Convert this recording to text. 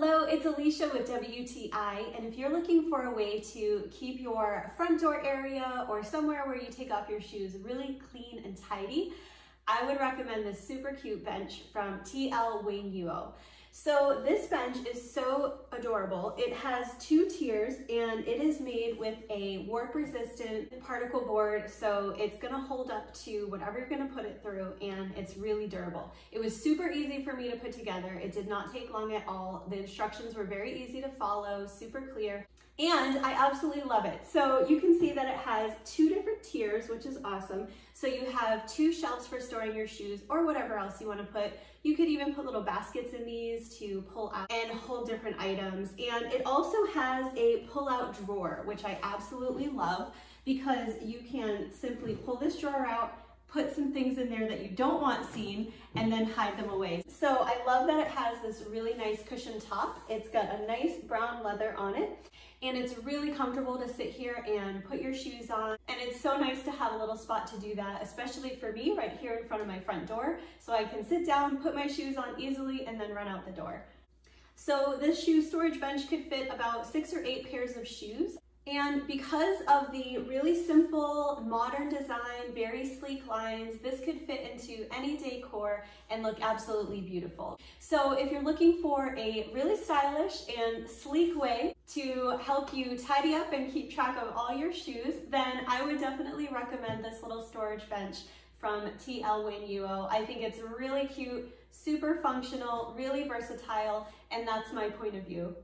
Hello, it's Alicia with WTI, and if you're looking for a way to keep your front door area or somewhere where you take off your shoes really clean and tidy, I would recommend this super cute bench from TLweinuo. So this bench is so adorable. It has two tiers and it is made with a warp resistant particle board. So it's gonna hold up to whatever you're gonna put it through, and it's really durable. It was super easy for me to put together. It did not take long at all. The instructions were very easy to follow, super clear, and I absolutely love it. So you can see that it has two different tiers, which is awesome. So you have two shelves for storing your shoes or whatever else you wanna put. You could even put little baskets in these to pull out and hold different items. And it also has a pull-out drawer, which I absolutely love because you can simply pull this drawer out, put some things in there that you don't want seen, and then hide them away. So I love that it has this really nice cushion top. It's got a nice brown leather on it, and it's really comfortable to sit here and put your shoes on. And it's so nice to have a little spot to do that, especially for me right here in front of my front door. So I can sit down, put my shoes on easily, and then run out the door. So this shoe storage bench could fit about 6 or 8 pairs of shoes. And because of the really simple, modern design, very sleek lines, this could fit into any decor and look absolutely beautiful. So if you're looking for a really stylish and sleek way to help you tidy up and keep track of all your shoes, then I would definitely recommend this little storage bench from TLweinuo. I think it's really cute, super functional, really versatile, and that's my point of view.